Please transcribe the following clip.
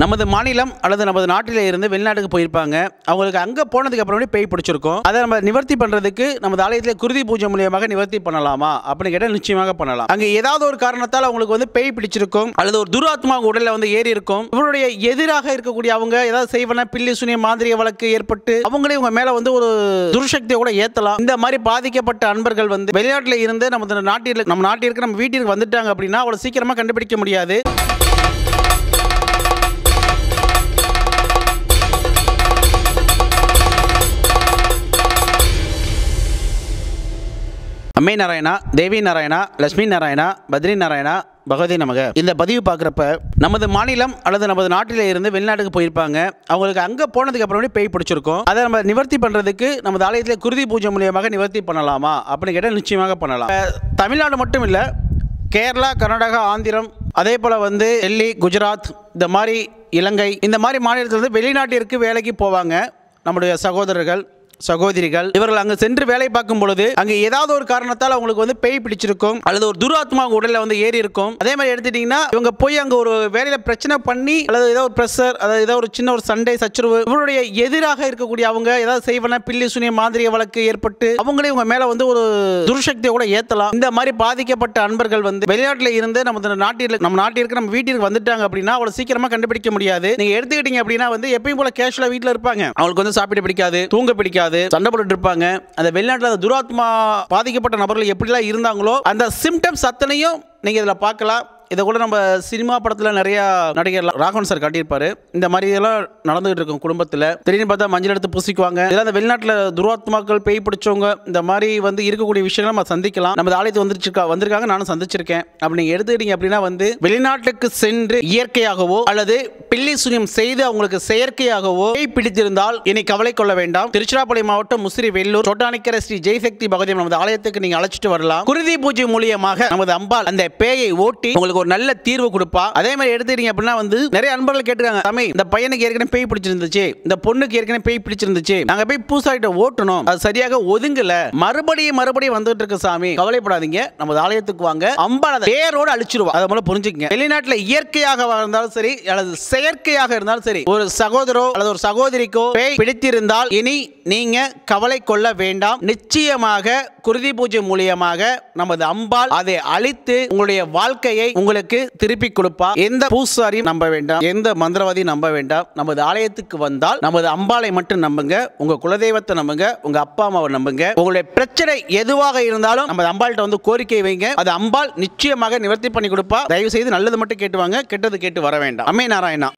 நமது மாநிலம் அல்லது நமது நாட்டிலே இருந்து வெளிநாட்டுக்கு போயிருப்பாங்க. அவங்களுக்கு அங்கே போனதுக்கு அப்புறமே பேய் பிடிச்சிருக்கும். அதை நம்ம நிவர்த்தி பண்ணுறதுக்கு நமது ஆலயத்தில் குருதி பூஜை மூலியமாக நிவர்த்தி பண்ணலாமா அப்படின்னு கேட்டால் நிச்சயமாக பண்ணலாம். அங்கே ஏதாவது ஒரு காரணத்தால் அவங்களுக்கு வந்து பேய் பிடிச்சிருக்கும் அல்லது ஒரு துராத்மா உடலில் வந்து ஏறி இருக்கும். இவருடைய எதிராக இருக்கக்கூடிய அவங்க ஏதாவது செய்வன பில்லி சூனிய மாதிரிய வழக்கு ஏற்பட்டு அவங்களே இவங்க மேலே வந்து ஒரு துர்சக்தியை கூட ஏற்றலாம். இந்த மாதிரி பாதிக்கப்பட்ட அன்பர்கள் வந்து வெளிநாட்டில் இருந்து நம்ம நாட்டிற்கு நம்ம வீட்டிற்கு வந்துட்டாங்க அப்படின்னா அவ்வளோ சீக்கிரமாக கண்டுபிடிக்க முடியாது. அம்மை நாராயணா, தேவி நாராயணா, லட்சுமி நாராயணா, பத்ரி நாராயணா, பகவதி நமக. இந்த பதிவு பார்க்குறப்ப நமது மாநிலம் அல்லது நமது நாட்டிலே இருந்து வெளிநாட்டுக்கு போயிருப்பாங்க. அவங்களுக்கு அங்கே போனதுக்கு அப்புறமே பேய் பிடிச்சிருக்கும். அதை நம்ம நிவர்த்தி பண்ணுறதுக்கு நமது ஆலயத்தில் குருதி பூஜை மூலியமாக நிவர்த்தி பண்ணலாமா அப்படின்னு கேட்டால் நிச்சயமாக பண்ணலாம். தமிழ்நாடு மட்டும் இல்லை, கேரளா, கர்நாடகா, ஆந்திரம், அதே போல் வந்து டெல்லி, குஜராத், இந்த மாதிரி இலங்கை, இந்த மாதிரி மாநிலத்திலிருந்து வெளிநாட்டிற்கு வேலைக்கு போவாங்க. நம்முடைய சகோதரர்கள் சகோதரிகள் இவர்கள் அங்கே சென்று வேலை பார்க்கும் பொழுது அங்கே ஏதாவது ஒரு காரணத்தால் அவங்களுக்கு வந்து பேய் பிடிச்சிருக்கும் அல்லது ஒரு துராத்மா உடலில் வந்து ஏறி இருக்கும். அதே மாதிரி எடுத்துட்டீங்கன்னா இவங்க போய் அங்கே ஒரு வேலையில் பிரச்சனை பண்ணி அல்லது ஏதோ ஒரு பிரஷர், அதாவது ஏதோ ஒரு சின்ன ஒரு சண்டை சச்சரவு, இவருடைய எதிராக இருக்கக்கூடிய அவங்க ஏதாவது செய்வன பில்லி சூனிய மாதிரிய வழக்கு ஏற்பட்டு அவங்களே இவங்க மேலே வந்து ஒரு துர்சக்தியை கூட ஏற்றலாம். இந்த மாதிரி பாதிக்கப்பட்ட அன்பர்கள் வந்து வெளிநாட்டில் இருந்து நம்ம நாட்டிற்கு நம்ம வீட்டிற்கு வந்துட்டாங்க அப்படின்னா அவ்வளோ சீக்கிரமாக கண்டுபிடிக்க முடியாது. நீங்கள் எடுத்துக்கிட்டீங்க அப்படின்னா வந்து எப்பயும் போல கேஷுவலாக வீட்டில் இருப்பாங்க. அவங்களுக்கு வந்து சாப்பிட பிடிக்காது, தூங்க பிடிக்காது, சண்டை போட்டு இருப்பாங்க. அந்த வெளிநாட்டில் துராத்மா பாதிக்கப்பட்ட நபர்கள் எப்படிலாம் இருந்தாங்களோ அந்த சிம்டம்ஸ் அத்தனையும் நீங்கள் இதில் பார்க்கலாம். இதை கூட நம்ம சினிமா படத்தில் நிறையா நடிகர் ராகவன் சார் காட்டியிருப்பார். இந்த மாதிரி இதெல்லாம் நடந்துகிட்டு இருக்கும். குடும்பத்தில் திடீர்னு பார்த்தா மஞ்சள் எடுத்து பூசிக்குவாங்க. இதெல்லாம் அந்த வெளிநாட்டில் துராத்மாக்கள் பேய் பிடிச்சவங்க இந்த மாதிரி வந்து இருக்கக்கூடிய விஷயங்கள் நம்ம சந்திக்கலாம். நம்ம ஆலயத்து வந்திருக்காங்க, நானும் சந்திச்சிருக்கேன். அப்படி நீங்கள் எடுத்துக்கிட்டீங்க அப்படின்னா வந்து வெளிநாட்டுக்கு சென்று இயற்கையாகவோ அல்லது பில்லி சூனியம் செய்து அவங்களுக்கு செயற்கையாகவோ பேய் பிடித்திருந்தால் இனி கவலை கொள்ள வேண்டாம். திருச்சிராப்பள்ளி மாவட்டம் முசிறி வெள்ளூர் சோட்டானிக்கரை ஸ்ரீ ஜெய்சக்தி பகவதி நமது ஆலயத்துக்கு நீங்கள் அழைச்சிட்டு வரலாம். குருதி பூஜை மூலியமாக நமது அம்பாள் அந்த பேயை ஓட்டி உங்களுக்கு ஒரு நல்ல தீர்வு கொடுப்பா. அதே மாதிரி எடுத்துக்கிட்டீங்க அப்படின்னா வந்து நிறைய அன்பர்கள் கேட்டுருக்காங்க, சாமி இந்த பையனுக்கு ஏற்கனவே பேய் பிடிச்சிருந்துச்சு, இந்த பொண்ணுக்கு ஏற்கனவே பேய் பிடிச்சிருந்துச்சு, நாங்க போய் பூசாரிட்ட ஓட்டணும், அது சரியாக ஒதுங்கல, மறுபடியும் வந்துட்டு இருக்கு சாமி, கவலைப்படாதீங்க, நம்ம ஆலயத்துக்கு வாங்க, அம்பாள் பேரோட அழிச்சிருவா. அதை போல புரிஞ்சுக்கங்க. வெளிநாட்டுல இயற்கையாக இருந்தாலும் சரி அல்லது செயற்கையாக இருந்தாலும் சரி ஒரு சகோதரோ அல்லது ஒரு சகோதரிக்கோ பேய் பிடித்திருந்தால் இனி நீங்க கவலை கொள்ள வேண்டாம். நிச்சயமாக குருதி பூஜை மூலியமாக நமது அம்பாள் அதை அழித்து உங்களுடைய வாழ்க்கையை உங்களுக்கு திருப்பி கொடுப்பா. எந்த பூசாரியும் நம்ப வேண்டாம், எந்த மந்திரவாதியும் நம்ப வேண்டாம். நமது ஆலயத்துக்கு வந்தால் நமது அம்பாளை மட்டும் நம்புங்க, உங்க குலதெய்வத்தை நம்புங்க, உங்க அப்பா அம்மாவை நம்புங்க. உங்களுடைய பிரச்சனை எதுவாக இருந்தாலும் நமது அம்பாள்கிட்ட வந்து கோரிக்கை வைங்க, அது அம்பாள் நிச்சயமாக நிவர்த்தி பண்ணி கொடுப்பா. தயவு செய்து நல்லது மட்டும் கேட்டுவாங்க, கெட்டது கேட்டு வர வேண்டாம். அம்மே நாராயணா.